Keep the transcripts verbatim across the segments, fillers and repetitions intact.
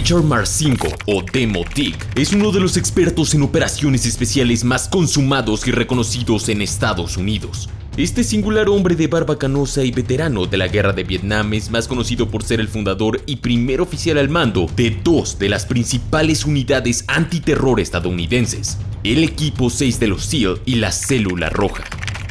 Richard Mar cinco, o Demo Dick, es uno de los expertos en operaciones especiales más consumados y reconocidos en Estados Unidos. Este singular hombre de barba canosa y veterano de la Guerra de Vietnam es más conocido por ser el fundador y primer oficial al mando de dos de las principales unidades antiterror estadounidenses, el Equipo seis de los SEAL y la Célula Roja.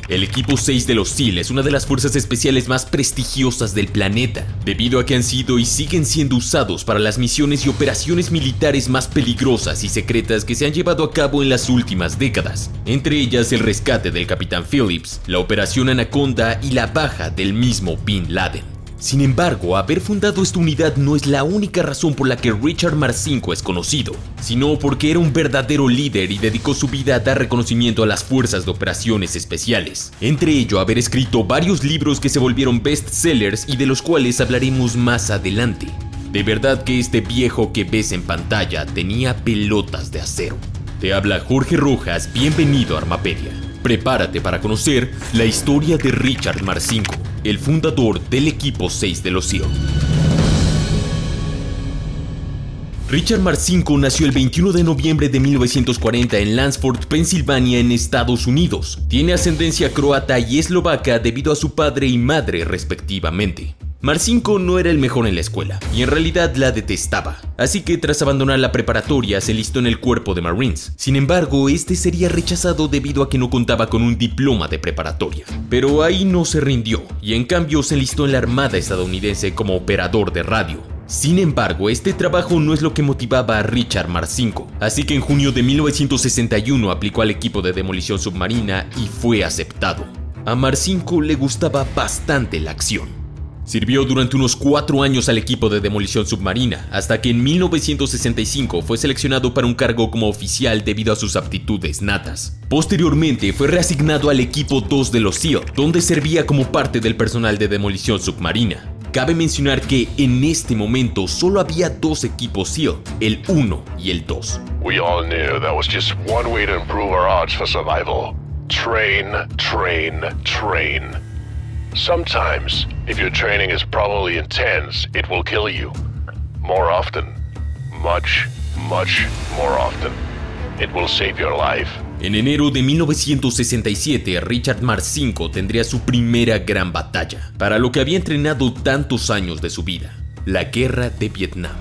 El Equipo seis de los SEAL es una de las fuerzas especiales más prestigiosas del planeta, debido a que han sido y siguen siendo usados para las misiones y operaciones militares más peligrosas y secretas que se han llevado a cabo en las últimas décadas, entre ellas el rescate del Capitán Phillips, la Operación Anaconda y la baja del mismo Bin Laden. Sin embargo, haber fundado esta unidad no es la única razón por la que Richard Mar cinco es conocido, sino porque era un verdadero líder y dedicó su vida a dar reconocimiento a las fuerzas de operaciones especiales. Entre ello, haber escrito varios libros que se volvieron bestsellers y de los cuales hablaremos más adelante. De verdad que este viejo que ves en pantalla tenía pelotas de acero. Te habla Jorge Rojas, bienvenido a Armapedia. Prepárate para conocer la historia de Richard Mar cinco, el fundador del Equipo seis de los SEAL. Richard Mar cinco nació el veintiuno de noviembre de mil novecientos cuarenta en Lansford, Pensilvania, en Estados Unidos. Tiene ascendencia croata y eslovaca debido a su padre y madre respectivamente. Mar cinco no era el mejor en la escuela, y en realidad la detestaba, así que tras abandonar la preparatoria se listó en el cuerpo de Marines. Sin embargo, este sería rechazado debido a que no contaba con un diploma de preparatoria. Pero ahí no se rindió, y en cambio se enlistó en la Armada estadounidense como operador de radio. Sin embargo, este trabajo no es lo que motivaba a Richard Mar cinco, así que en junio de mil novecientos sesenta y uno aplicó al equipo de demolición submarina y fue aceptado. A Mar cinco le gustaba bastante la acción. Sirvió durante unos cuatro años al equipo de demolición submarina, hasta que en mil novecientos sesenta y cinco fue seleccionado para un cargo como oficial debido a sus aptitudes natas. Posteriormente fue reasignado al Equipo dos de los SEAL, donde servía como parte del personal de demolición submarina. Cabe mencionar que en este momento solo había dos equipos SEAL, el uno y el dos. We all knew that was just one way to improve our odds for survival. Train, train, train. Sometimes, if your training is probably intense, it will kill you. More often, much, much more often, it will save your life. En enero de mil novecientos sesenta y siete, Richard Mar cinco tendría su primera gran batalla, para lo que había entrenado tantos años de su vida, la Guerra de Vietnam.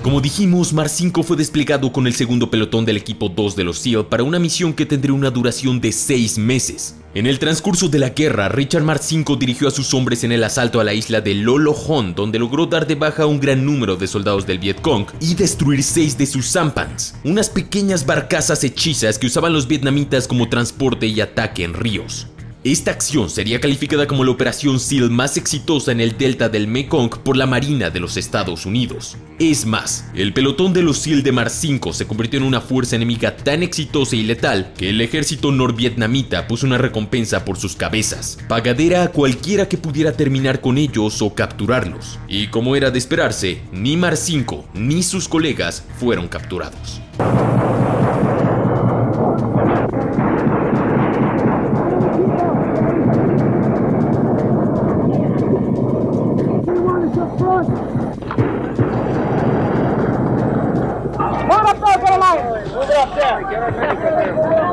Como dijimos, Mar cinco fue desplegado con el segundo pelotón del Equipo dos de los SEAL para una misión que tendría una duración de seis meses. En el transcurso de la guerra, Richard Mar cinco dirigió a sus hombres en el asalto a la isla de Lolo Hon, donde logró dar de baja a un gran número de soldados del Vietcong y destruir seis de sus sampans, unas pequeñas barcazas hechizas que usaban los vietnamitas como transporte y ataque en ríos. Esta acción sería calificada como la operación SEAL más exitosa en el delta del Mekong por la Marina de los Estados Unidos. Es más, el pelotón de los SEAL de Mar cinco se convirtió en una fuerza enemiga tan exitosa y letal que el ejército norvietnamita puso una recompensa por sus cabezas, pagadera a cualquiera que pudiera terminar con ellos o capturarlos. Y como era de esperarse, ni Mar cinco ni sus colegas fueron capturados.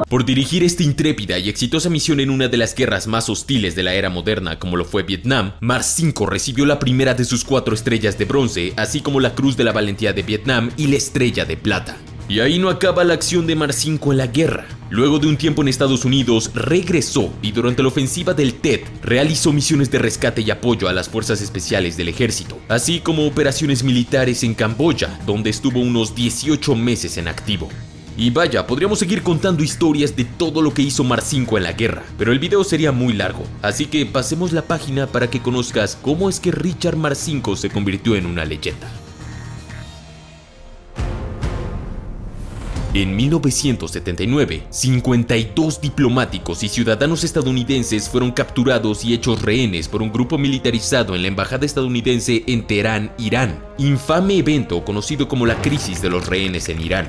Por dirigir esta intrépida y exitosa misión en una de las guerras más hostiles de la era moderna como lo fue Vietnam, Mar cinco recibió la primera de sus cuatro estrellas de bronce, así como la Cruz de la Valentía de Vietnam y la Estrella de Plata. Y ahí no acaba la acción de Mar cinco en la guerra. Luego de un tiempo en Estados Unidos, regresó y durante la ofensiva del Tet realizó misiones de rescate y apoyo a las fuerzas especiales del ejército, así como operaciones militares en Camboya, donde estuvo unos dieciocho meses en activo. Y vaya, podríamos seguir contando historias de todo lo que hizo Mar cinco en la guerra, pero el video sería muy largo, así que pasemos la página para que conozcas cómo es que Richard Mar cinco se convirtió en una leyenda. En mil novecientos setenta y nueve, cincuenta y dos diplomáticos y ciudadanos estadounidenses fueron capturados y hechos rehenes por un grupo militarizado en la embajada estadounidense en Teherán, Irán, infame evento conocido como la Crisis de los Rehenes en Irán.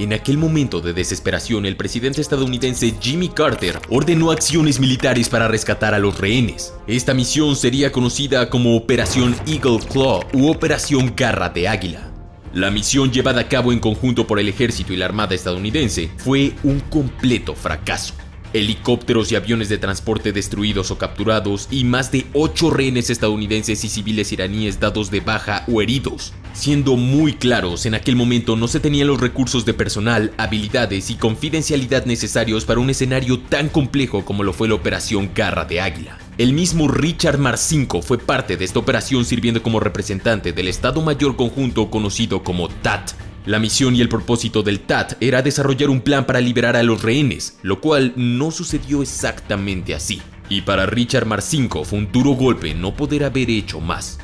En aquel momento de desesperación, el presidente estadounidense Jimmy Carter ordenó acciones militares para rescatar a los rehenes. Esta misión sería conocida como Operación Eagle Claw u Operación Garra de Águila. La misión llevada a cabo en conjunto por el ejército y la armada estadounidense fue un completo fracaso. Helicópteros y aviones de transporte destruidos o capturados y más de ocho rehenes estadounidenses y civiles iraníes dados de baja o heridos. Siendo muy claros, en aquel momento no se tenían los recursos de personal, habilidades y confidencialidad necesarios para un escenario tan complejo como lo fue la Operación Garra de Águila. El mismo Richard Mar cinco fue parte de esta operación sirviendo como representante del Estado Mayor Conjunto conocido como T A T. La misión y el propósito del T A T era desarrollar un plan para liberar a los rehenes, lo cual no sucedió exactamente así. Y para Richard Mar cinco fue un duro golpe no poder haber hecho más.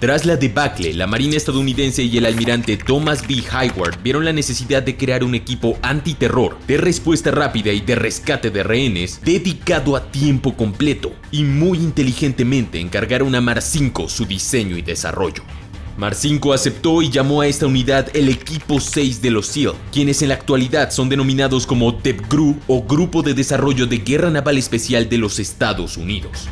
Tras la debacle, la Marina estadounidense y el almirante Thomas B. Hayward vieron la necesidad de crear un equipo antiterror, de respuesta rápida y de rescate de rehenes dedicado a tiempo completo, y muy inteligentemente encargaron a Mar cinco su diseño y desarrollo. Mar cinco aceptó y llamó a esta unidad el Equipo seis de los SEAL, quienes en la actualidad son denominados como DEVGRU o Grupo de Desarrollo de Guerra Naval Especial de los Estados Unidos.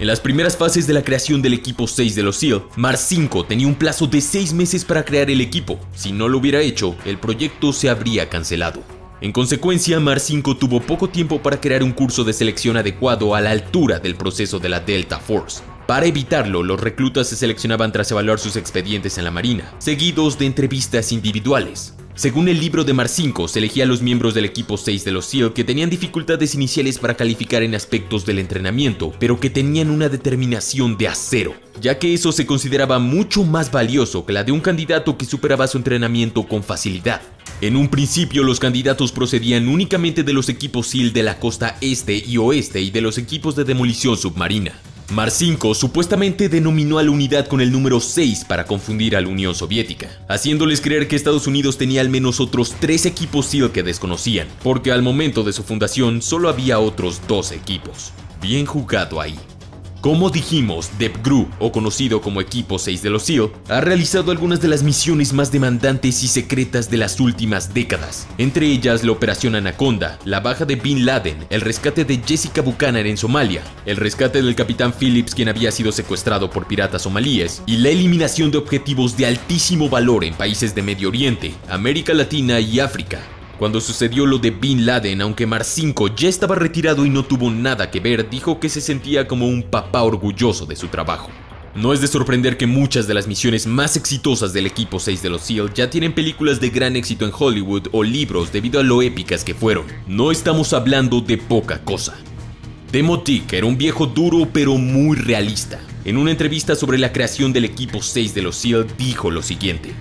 En las primeras fases de la creación del Equipo seis de los SEAL, Mar cinco tenía un plazo de seis meses para crear el equipo. Si no lo hubiera hecho, el proyecto se habría cancelado. En consecuencia, Mar cinco tuvo poco tiempo para crear un curso de selección adecuado a la altura del proceso de la Delta Force. Para evitarlo, los reclutas se seleccionaban tras evaluar sus expedientes en la Marina, seguidos de entrevistas individuales. Según el libro de Mar cinco, se elegía a los miembros del Equipo seis de los SEAL que tenían dificultades iniciales para calificar en aspectos del entrenamiento, pero que tenían una determinación de acero, ya que eso se consideraba mucho más valioso que la de un candidato que superaba su entrenamiento con facilidad. En un principio, los candidatos procedían únicamente de los equipos SEAL de la costa este y oeste y de los equipos de demolición submarina. Mar cinco supuestamente denominó a la unidad con el número seis para confundir a la Unión Soviética, haciéndoles creer que Estados Unidos tenía al menos otros tres equipos SEAL que desconocían, porque al momento de su fundación solo había otros dos equipos. Bien jugado ahí. Como dijimos, DEVGRU, o conocido como Equipo seis de los SEAL, ha realizado algunas de las misiones más demandantes y secretas de las últimas décadas, entre ellas la Operación Anaconda, la baja de Bin Laden, el rescate de Jessica Buchanan en Somalia, el rescate del Capitán Phillips, quien había sido secuestrado por piratas somalíes, y la eliminación de objetivos de altísimo valor en países de Medio Oriente, América Latina y África. Cuando sucedió lo de Bin Laden, aunque Mar cinco ya estaba retirado y no tuvo nada que ver, dijo que se sentía como un papá orgulloso de su trabajo. No es de sorprender que muchas de las misiones más exitosas del Equipo seis de los SEAL ya tienen películas de gran éxito en Hollywood o libros debido a lo épicas que fueron. No estamos hablando de poca cosa. Demo Dick era un viejo duro pero muy realista. En una entrevista sobre la creación del Equipo seis de los SEAL dijo lo siguiente.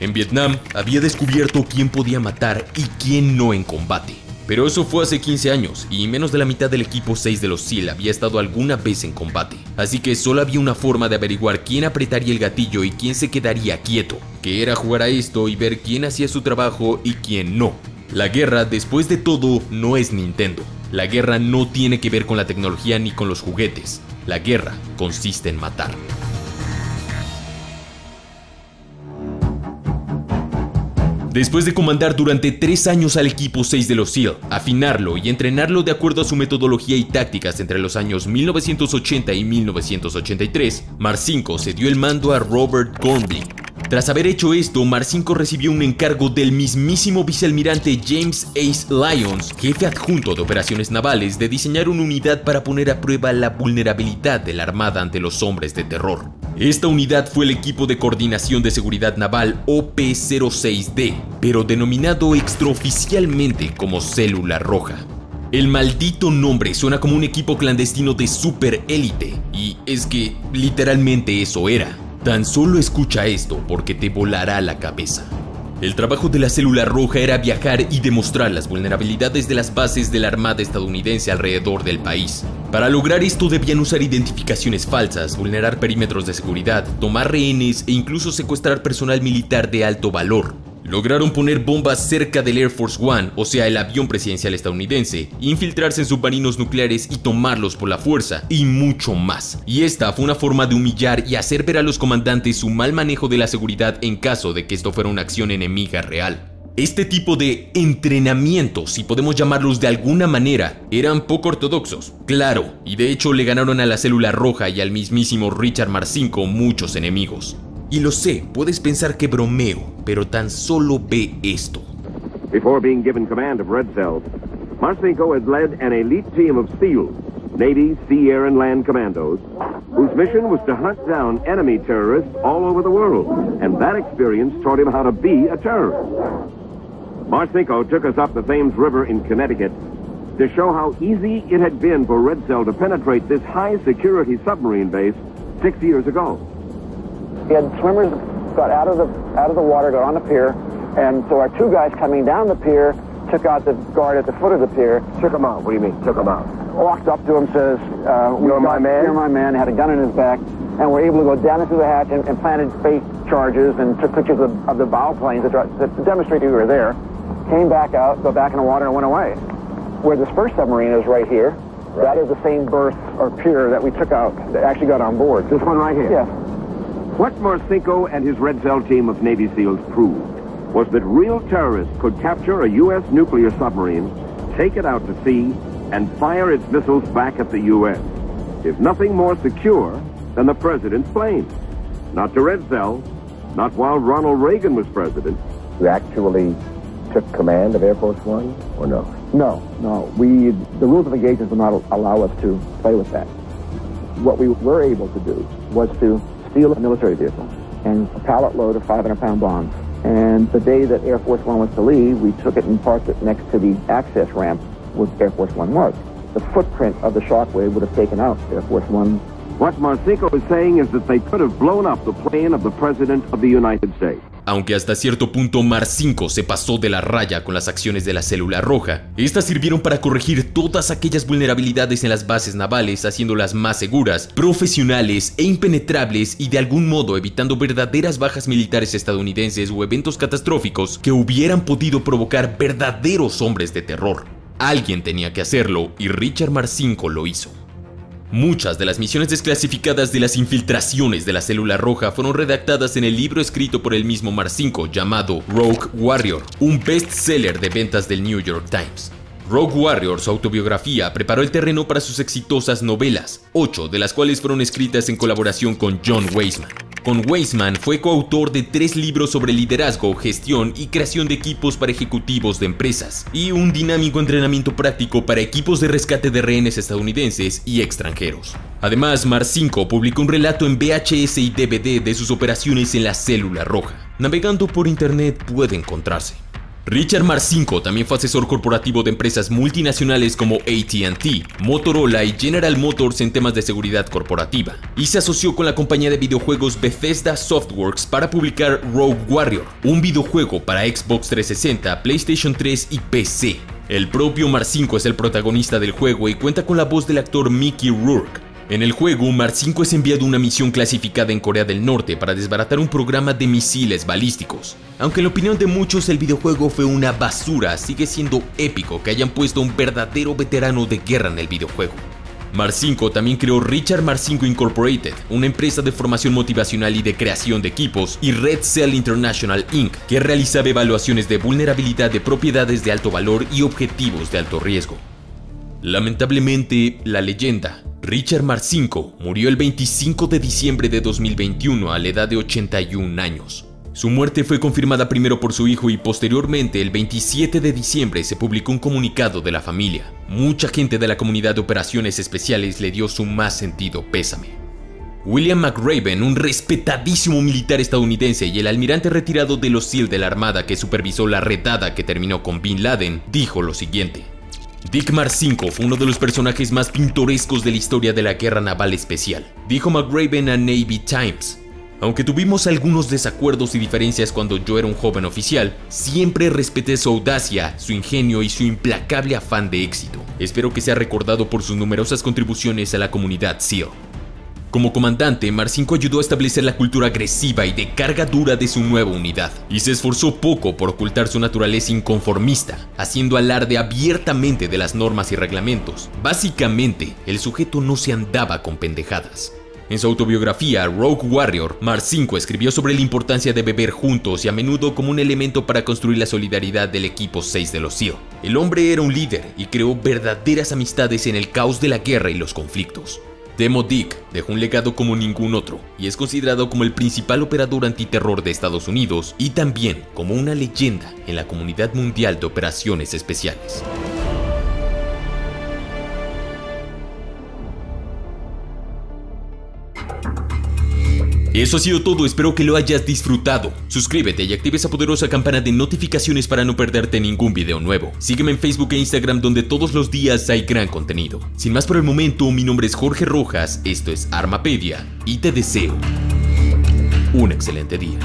En Vietnam había descubierto quién podía matar y quién no en combate. Pero eso fue hace quince años y menos de la mitad del Equipo seis de los SEAL había estado alguna vez en combate. Así que solo había una forma de averiguar quién apretaría el gatillo y quién se quedaría quieto, que era jugar a esto y ver quién hacía su trabajo y quién no. La guerra, después de todo, no es Nintendo. La guerra no tiene que ver con la tecnología ni con los juguetes. La guerra consiste en matar. Después de comandar durante tres años al Equipo seis de los SEAL, afinarlo y entrenarlo de acuerdo a su metodología y tácticas entre los años mil novecientos ochenta y mil novecientos ochenta y tres, Mar cinco cedió el mando a Robert Gordon. Tras haber hecho esto, Mar cinco recibió un encargo del mismísimo vicealmirante James Ace Lyons, jefe adjunto de operaciones navales, de diseñar una unidad para poner a prueba la vulnerabilidad de la Armada ante los hombres de terror. Esta unidad fue el Equipo de Coordinación de Seguridad Naval O P cero seis D, pero denominado extraoficialmente como Célula Roja. El maldito nombre suena como un equipo clandestino de superélite, y es que literalmente eso era. Tan solo escucha esto porque te volará la cabeza. El trabajo de la Célula Roja era viajar y demostrar las vulnerabilidades de las bases de la Armada estadounidense alrededor del país. Para lograr esto debían usar identificaciones falsas, vulnerar perímetros de seguridad, tomar rehenes e incluso secuestrar personal militar de alto valor. Lograron poner bombas cerca del Air Force One, o sea, el avión presidencial estadounidense, infiltrarse en submarinos nucleares y tomarlos por la fuerza, y mucho más. Y esta fue una forma de humillar y hacer ver a los comandantes su mal manejo de la seguridad en caso de que esto fuera una acción enemiga real. Este tipo de entrenamientos, si podemos llamarlos de alguna manera, eran poco ortodoxos, claro, y de hecho le ganaron a la Célula Roja y al mismísimo Richard Mar cinco muchos enemigos. Y lo sé, puedes pensar que bromeo, pero tan solo ve esto. Before being given command of Red Cells, Mar cinco has led an elite team of SEALs, Navy, Sea, Air, and Land Commandos, whose mission was to hunt down enemy terrorists all over the world, and that experience taught him how to be a terrorist. Mar cinco took us up the Thames River in Connecticut to show how easy it had been for Red Cell to penetrate this high-security submarine base six years ago. He had swimmers got out of the out of the water, got on the pier, and so our two guys coming down the pier took out the guard at the foot of the pier. Took him out? What do you mean, took him out? Walked up to him, says, uh, you're my man? You're my man, had a gun in his back, and were able to go down into the hatch and, and planted fake charges and took pictures of, of the bow planes that, that demonstrate we were there. Came back out, go back in the water, and went away. Where this first submarine is right here, right. That is the same berth or pier that we took out, that actually got on board. This one right here? Yes. What Mar cinco and his Red Cell team of Navy SEALs proved was that real terrorists could capture a U S nuclear submarine, take it out to sea, and fire its missiles back at the U S. If nothing more secure than the president's plane. Not to Red Cell, not while Ronald Reagan was president. You actually took command of Air Force One, or no? No, no. We, the rules of engagement will not allow us to play with that. What we were able to do was to steal a military vehicle and a pallet load of five hundred pound bombs. And the day that Air Force One was to leave, we took it and parked it next to the access ramp where Air Force One was. The footprint of the shockwave would have taken out Air Force One. What Mar cinco is saying is that they could have blown up the plane of the President of the United States. Aunque hasta cierto punto Mar cinco se pasó de la raya con las acciones de la Célula Roja, estas sirvieron para corregir todas aquellas vulnerabilidades en las bases navales, haciéndolas más seguras, profesionales e impenetrables y de algún modo evitando verdaderas bajas militares estadounidenses o eventos catastróficos que hubieran podido provocar verdaderos hombres de terror. Alguien tenía que hacerlo y Richard Mar cinco lo hizo. Muchas de las misiones desclasificadas de las infiltraciones de la Célula Roja fueron redactadas en el libro escrito por el mismo Mar cinco llamado Rogue Warrior, un bestseller de ventas del New York Times. Rogue Warrior, su autobiografía, preparó el terreno para sus exitosas novelas, ocho de las cuales fueron escritas en colaboración con John Weissman. Con Weissman fue coautor de tres libros sobre liderazgo, gestión y creación de equipos para ejecutivos de empresas, y un dinámico entrenamiento práctico para equipos de rescate de rehenes estadounidenses y extranjeros. Además, Mar cinco publicó un relato en V H S y D V D de sus operaciones en la Célula Roja. Navegando por internet puede encontrarse. Richard Mar cinco también fue asesor corporativo de empresas multinacionales como A T and T, Motorola y General Motors en temas de seguridad corporativa, y se asoció con la compañía de videojuegos Bethesda Softworks para publicar Rogue Warrior, un videojuego para Xbox trescientos sesenta, PlayStation tres y P C. El propio Mar cinco es el protagonista del juego y cuenta con la voz del actor Mickey Rourke. En el juego, Mar cinco es enviado a una misión clasificada en Corea del Norte para desbaratar un programa de misiles balísticos. Aunque en la opinión de muchos el videojuego fue una basura, sigue siendo épico que hayan puesto a un verdadero veterano de guerra en el videojuego. Mar cinco también creó Richard Mar cinco Incorporated, una empresa de formación motivacional y de creación de equipos, y Red Cell International Incorporated, que realizaba evaluaciones de vulnerabilidad de propiedades de alto valor y objetivos de alto riesgo. Lamentablemente, la leyenda Richard Mar cinco murió el veinticinco de diciembre de dos mil veintiuno a la edad de ochenta y un años. Su muerte fue confirmada primero por su hijo y posteriormente el veintisiete de diciembre se publicó un comunicado de la familia. Mucha gente de la comunidad de operaciones especiales le dio su más sentido pésame. William McRaven, un respetadísimo militar estadounidense y el almirante retirado de los SEAL de la Armada que supervisó la redada que terminó con Bin Laden, dijo lo siguiente. Dick Mar cinco fue uno de los personajes más pintorescos de la historia de la guerra naval especial, dijo McRaven a Navy Times. Aunque tuvimos algunos desacuerdos y diferencias cuando yo era un joven oficial, siempre respeté su audacia, su ingenio y su implacable afán de éxito. Espero que sea recordado por sus numerosas contribuciones a la comunidad SEAL. Como comandante, Mar cinco ayudó a establecer la cultura agresiva y de carga dura de su nueva unidad, y se esforzó poco por ocultar su naturaleza inconformista, haciendo alarde abiertamente de las normas y reglamentos. Básicamente, el sujeto no se andaba con pendejadas. En su autobiografía Rogue Warrior, Mar cinco escribió sobre la importancia de beber juntos y a menudo como un elemento para construir la solidaridad del equipo seis de los SEAL. El hombre era un líder y creó verdaderas amistades en el caos de la guerra y los conflictos. Demo Dick dejó un legado como ningún otro y es considerado como el principal operador antiterror de Estados Unidos y también como una leyenda en la comunidad mundial de operaciones especiales. Eso ha sido todo, espero que lo hayas disfrutado. Suscríbete y activa esa poderosa campana de notificaciones para no perderte ningún video nuevo. Sígueme en Facebook e Instagram donde todos los días hay gran contenido. Sin más por el momento, mi nombre es Jorge Rojas, esto es Armapedia y te deseo un excelente día.